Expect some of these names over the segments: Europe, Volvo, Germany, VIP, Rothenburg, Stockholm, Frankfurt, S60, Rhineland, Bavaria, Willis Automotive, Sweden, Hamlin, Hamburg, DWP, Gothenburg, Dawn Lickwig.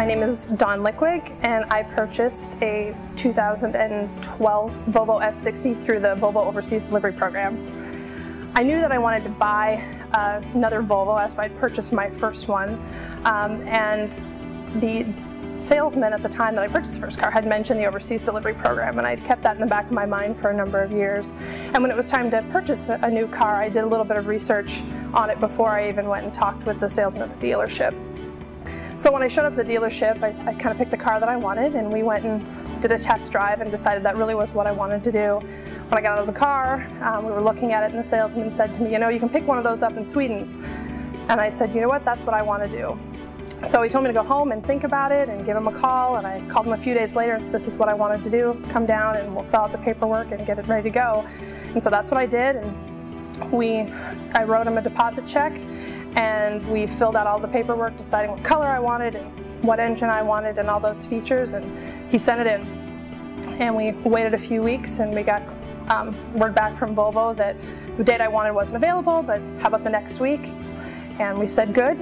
My name is Dawn Lickwig, and I purchased a 2012 Volvo S60 through the Volvo Overseas Delivery Program. I knew that I wanted to buy another Volvo after I'd purchased my first one, and the salesman at the time that I purchased the first car had mentioned the Overseas Delivery Program, and I'd kept that in the back of my mind for a number of years. And when it was time to purchase a new car, I did a little bit of research on it before I even went and talked with the salesman at the dealership. So when I showed up at the dealership, I kind of picked the car that I wanted, and we went and did a test drive and decided that really was what I wanted to do. When I got out of the car, we were looking at it, and the salesman said to me, you know, you can pick one of those up in Sweden. And I said, you know what, that's what I want to do. So he told me to go home and think about it and give him a call, and I called him a few days later and said, this is what I wanted to do, come down and we'll fill out the paperwork and get it ready to go. And so that's what I did, and I wrote him a deposit check, and we filled out all the paperwork deciding what color I wanted and what engine I wanted and all those features, and he sent it in. And we waited a few weeks, and we got word back from Volvo that the date I wanted wasn't available, but how about the next week? And we said good,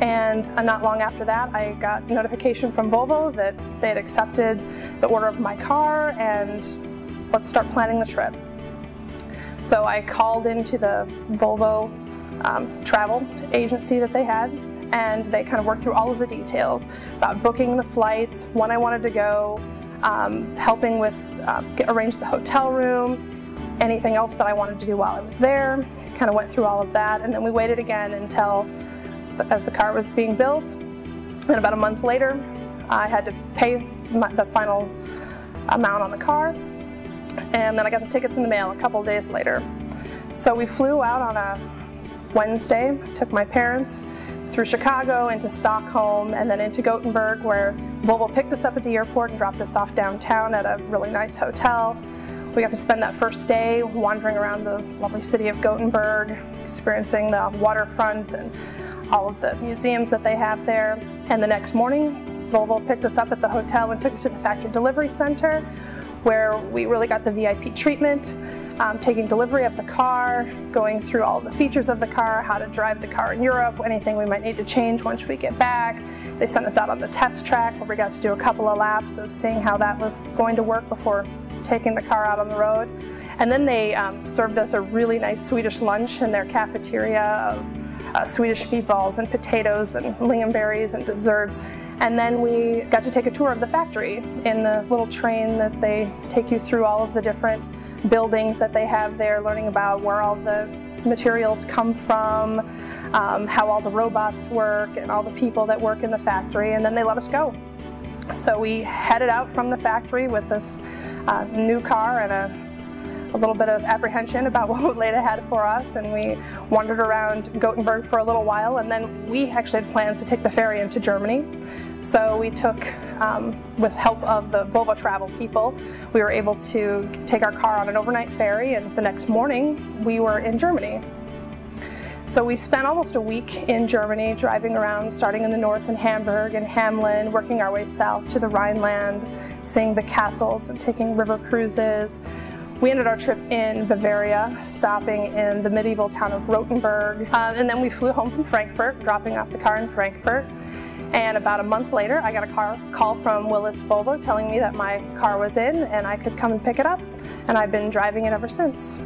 and not long after that I got notification from Volvo that they had accepted the order of my car and let's start planning the trip. So I called into the Volvo travel agency that they had, and they kind of worked through all of the details about booking the flights, when I wanted to go, helping with arrange the hotel room, anything else that I wanted to do while I was there. Kind of went through all of that, and then we waited again until as the car was being built, and about a month later I had to pay the final amount on the car, and then I got the tickets in the mail a couple days later. So we flew out on a Wednesday, took my parents through Chicago into Stockholm and then into Gothenburg, where Volvo picked us up at the airport and dropped us off downtown at a really nice hotel. We got to spend that first day wandering around the lovely city of Gothenburg, experiencing the waterfront and all of the museums that they have there. And the next morning, Volvo picked us up at the hotel and took us to the factory delivery center, where we really got the VIP treatment. Taking delivery of the car, going through all the features of the car, how to drive the car in Europe, anything we might need to change once we get back. They sent us out on the test track where we got to do a couple of laps of seeing how that was going to work before taking the car out on the road. And then they served us a really nice Swedish lunch in their cafeteria of Swedish meatballs and potatoes and lingonberries and desserts. And then we got to take a tour of the factory in the little train that they take you through all of the different buildings that they have there, learning about where all the materials come from, how all the robots work and all the people that work in the factory, and then they let us go. So we headed out from the factory with this new car and a little bit of apprehension about what lay ahead for us, and we wandered around Gothenburg for a little while, and then we actually had plans to take the ferry into Germany. So we took, with help of the Volvo travel people, we were able to take our car on an overnight ferry, and the next morning we were in Germany. So we spent almost a week in Germany driving around, starting in the north in Hamburg and Hamlin, working our way south to the Rhineland, seeing the castles and taking river cruises. We ended our trip in Bavaria, stopping in the medieval town of Rothenburg, and then we flew home from Frankfurt, dropping off the car in Frankfurt. And about a month later, I got a call from Willis Volvo telling me that my car was in and I could come and pick it up, and I've been driving it ever since.